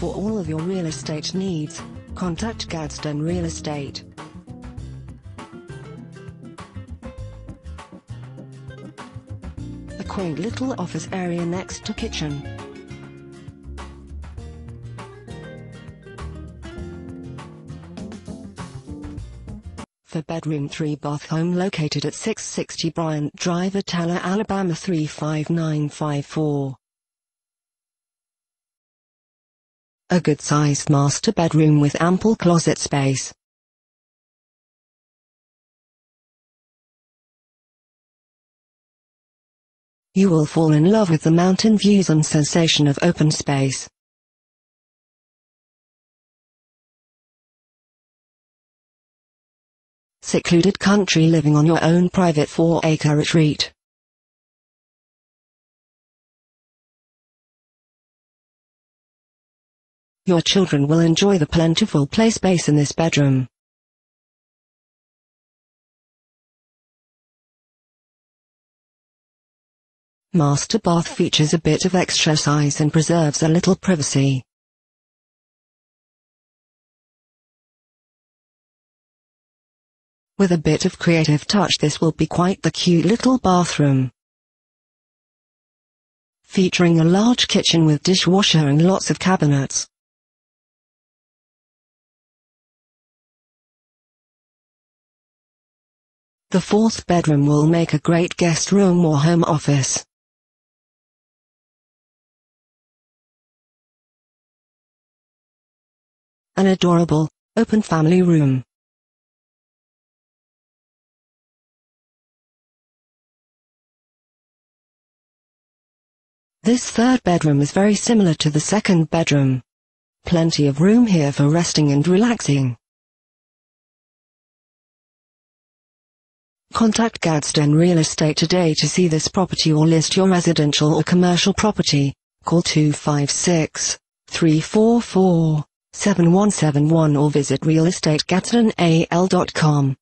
For all of your real estate needs, contact Gadsden Real Estate. A quaint little office area next to kitchen. For bedroom 3-bath home located at 660 Bryant Drive, Attalla, Alabama 35954. A good-sized master bedroom with ample closet space. You will fall in love with the mountain views and sensation of open space. Secluded country living on your own private 4-acre retreat. Your children will enjoy the plentiful play space in this bedroom. Master bath features a bit of extra size and preserves a little privacy. With a bit of creative touch, this will be quite the cute little bathroom. Featuring a large kitchen with dishwasher and lots of cabinets. The fourth bedroom will make a great guest room or home office. An adorable, open family room. This third bedroom is very similar to the second bedroom. Plenty of room here for resting and relaxing. Contact Gadsden Real Estate today to see this property or list your residential or commercial property. Call 256-344-7171 or visit realestategadsdenal.com.